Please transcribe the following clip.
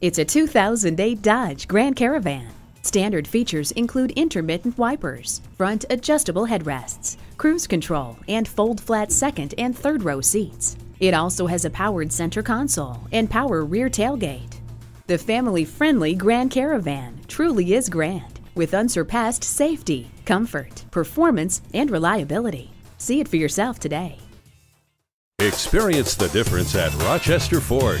It's a 2008 Dodge Grand Caravan. Standard features include intermittent wipers, front adjustable headrests, cruise control, and fold-flat second and third row seats. It also has a powered center console and power rear tailgate. The family-friendly Grand Caravan truly is grand, with unsurpassed safety, comfort, performance, and reliability. See it for yourself today. Experience the difference at Rochester Ford.